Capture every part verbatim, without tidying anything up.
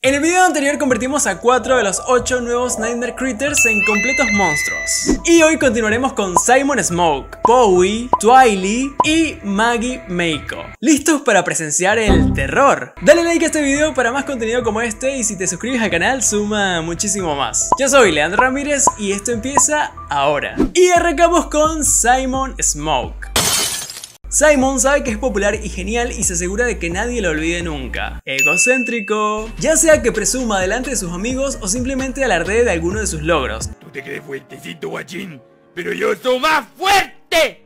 En el video anterior convertimos a cuatro de los ocho nuevos Nightmare Critters en completos monstruos. Y hoy continuaremos con Simon Smoke, Poe, Touille y Maggie Mako. ¿Listos para presenciar el terror? Dale like a este video para más contenido como este y si te suscribes al canal suma muchísimo más. Yo soy Leandro Ramírez y esto empieza ahora. Y arrancamos con Simon Smoke. Simon sabe que es popular y genial y se asegura de que nadie lo olvide nunca. Egocéntrico. Ya sea que presuma delante de sus amigos o simplemente alardee de alguno de sus logros. Tú te crees fuertecito, guachín, pero yo soy más fuerte.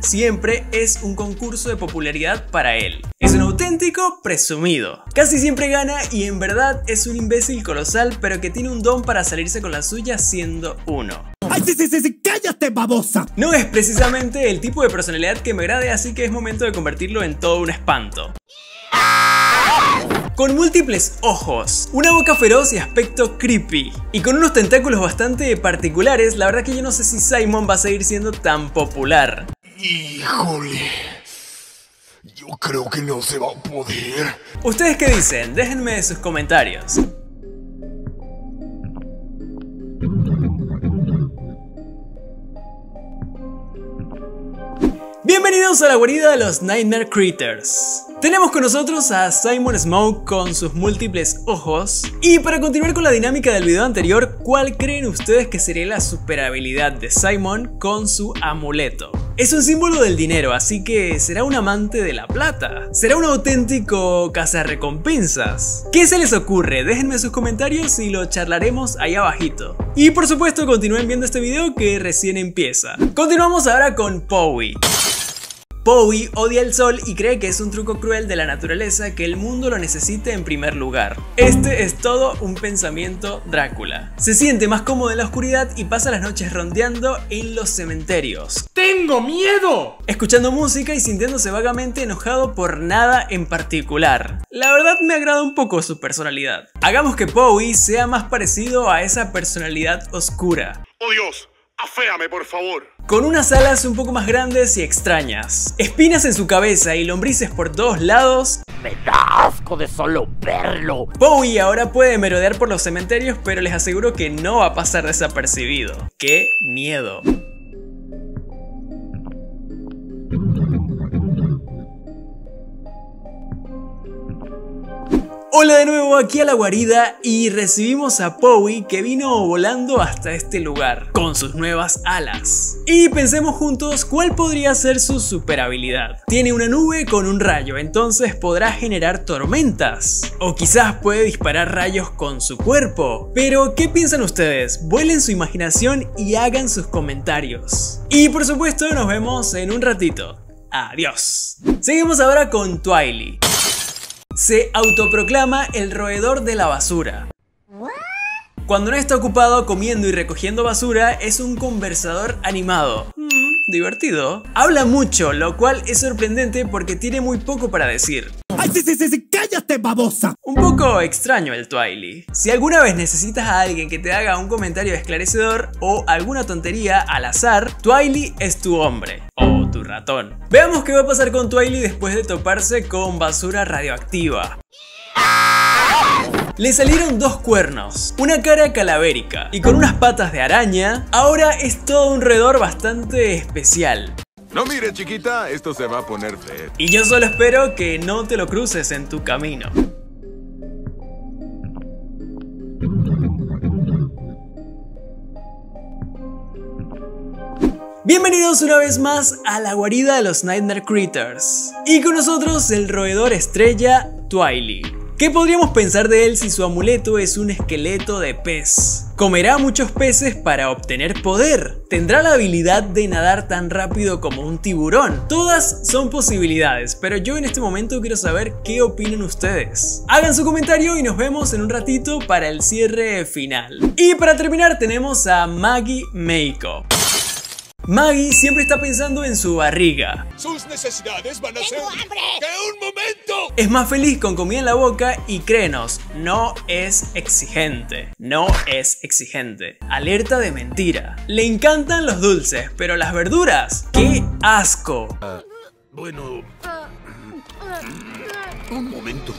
Siempre es un concurso de popularidad para él. Es un auténtico presumido. Casi siempre gana y en verdad es un imbécil colosal, pero que tiene un don para salirse con la suya siendo uno. ¡Ay, sí, sí, sí! ¡Cállate, babosa! No es precisamente el tipo de personalidad que me agrade, así que es momento de convertirlo en todo un espanto. Con múltiples ojos, una boca feroz y aspecto creepy. Y con unos tentáculos bastante particulares, la verdad que yo no sé si Simon va a seguir siendo tan popular. ¡Híjole! Yo creo que no se va a poder. ¿Ustedes qué dicen? Déjenme sus comentarios. Bienvenidos a la guarida de los Nightmare Critters. Tenemos con nosotros a Simon Smoke con sus múltiples ojos. Y para continuar con la dinámica del video anterior, ¿cuál creen ustedes que sería la superhabilidad de Simon con su amuleto? Es un símbolo del dinero, así que será un amante de la plata. Será un auténtico cazarrecompensas. ¿Qué se les ocurre? Déjenme sus comentarios y lo charlaremos ahí abajito. Y por supuesto continúen viendo este video que recién empieza. Continuamos ahora con Poe. Poe odia el sol y cree que es un truco cruel de la naturaleza que el mundo lo necesita en primer lugar. Este es todo un pensamiento Drácula. Se siente más cómodo en la oscuridad y pasa las noches rondeando en los cementerios. ¡Tengo miedo! Escuchando música y sintiéndose vagamente enojado por nada en particular. La verdad me agrada un poco su personalidad. Hagamos que Poe sea más parecido a esa personalidad oscura. ¡Oh Dios! ¡Aféame, por favor! Con unas alas un poco más grandes y extrañas. Espinas en su cabeza y lombrices por todos lados. ¡Me da asco de solo verlo! Poe ahora puede merodear por los cementerios, pero les aseguro que no va a pasar desapercibido. ¡Qué miedo! Hola de nuevo aquí a la guarida y recibimos a Poe que vino volando hasta este lugar con sus nuevas alas. Y pensemos juntos cuál podría ser su superhabilidad. Tiene una nube con un rayo, entonces podrá generar tormentas. O quizás puede disparar rayos con su cuerpo. Pero ¿qué piensan ustedes? Vuelen su imaginación y hagan sus comentarios. Y por supuesto nos vemos en un ratito. Adiós. Seguimos ahora con Touille. Se autoproclama el roedor de la basura. Cuando no está ocupado comiendo y recogiendo basura, es un conversador animado. Mm, divertido. Habla mucho, lo cual es sorprendente porque tiene muy poco para decir. ¡Ay, sí, sí, sí! ¡Cállate, babosa! Un poco extraño el Touille. Si alguna vez necesitas a alguien que te haga un comentario esclarecedor o alguna tontería al azar, Touille es tu hombre. O tu ratón. Veamos qué va a pasar con Touille después de toparse con basura radioactiva. Le salieron dos cuernos, una cara calavérica y con unas patas de araña. Ahora es todo un roedor bastante especial. No mire, chiquita, esto se va a poner feo. Y yo solo espero que no te lo cruces en tu camino. Bienvenidos una vez más a la guarida de los Nightmare Critters. Y con nosotros el roedor estrella, Touille. ¿Qué podríamos pensar de él si su amuleto es un esqueleto de pez? Comerá muchos peces para obtener poder. Tendrá la habilidad de nadar tan rápido como un tiburón. Todas son posibilidades, pero yo en este momento quiero saber qué opinan ustedes. Hagan su comentario y nos vemos en un ratito para el cierre final. Y para terminar tenemos a Maggie Mako. Maggie siempre está pensando en su barriga. Sus necesidades van a ser... ¡Tengo hambre! ¡Que un momento! Es más feliz con comida en la boca y créenos, no es exigente. No es exigente. Alerta de mentira. Le encantan los dulces, pero las verduras, ¡qué asco! Uh, bueno... Uh, uh, uh, un momento.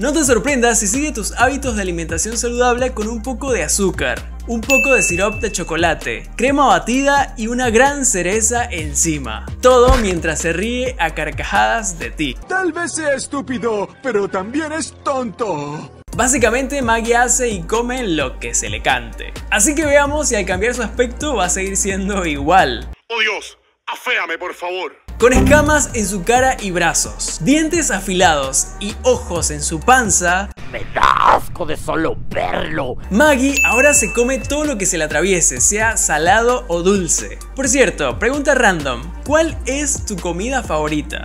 No te sorprendas si sigue tus hábitos de alimentación saludable con un poco de azúcar, un poco de sirope de chocolate, crema batida y una gran cereza encima. Todo mientras se ríe a carcajadas de ti. Tal vez sea estúpido, pero también es tonto. Básicamente Maggie hace y come lo que se le cante. Así que veamos si al cambiar su aspecto va a seguir siendo igual. ¡Oh Dios! ¡Aféame por favor! Con escamas en su cara y brazos, dientes afilados y ojos en su panza. Me da asco de solo verlo. Maggie ahora se come todo lo que se le atraviese, sea salado o dulce. Por cierto, pregunta random, ¿cuál es tu comida favorita?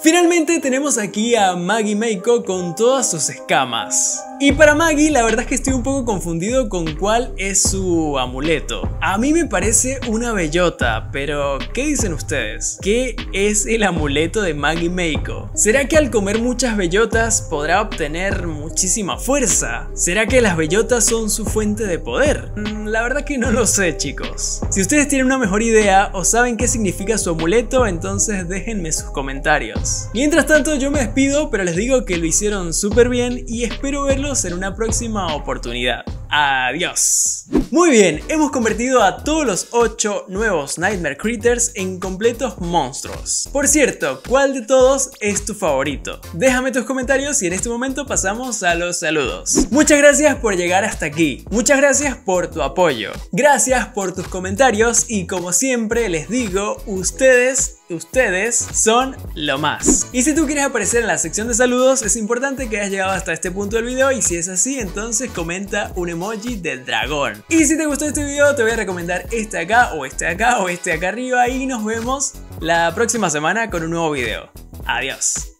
Finalmente tenemos aquí a Maggie Mako con todas sus escamas. Y para Maggie la verdad es que estoy un poco confundido con cuál es su amuleto. A mí me parece una bellota, pero ¿qué dicen ustedes? ¿Qué es el amuleto de Maggie Mako? ¿Será que al comer muchas bellotas podrá obtener muchísima fuerza? ¿Será que las bellotas son su fuente de poder? La verdad que no lo sé, chicos. Si ustedes tienen una mejor idea o saben qué significa su amuleto, entonces déjenme sus comentarios. Mientras tanto yo me despido, pero les digo que lo hicieron súper bien y espero verlos en una próxima oportunidad. Adiós. Muy bien, hemos convertido a todos los ocho nuevos Nightmare Critters en completos monstruos. Por cierto, ¿cuál de todos es tu favorito? Déjame tus comentarios y en este momento pasamos a los saludos. Muchas gracias por llegar hasta aquí. Muchas gracias por tu apoyo. Gracias por tus comentarios y como siempre les digo, ustedes, ustedes son lo más. Y si tú quieres aparecer en la sección de saludos, es importante que hayas llegado hasta este punto del video y si es así, entonces comenta un emoji del dragón. Y si te gustó este video te voy a recomendar este acá o este acá o este acá arriba y nos vemos la próxima semana con un nuevo video. Adiós.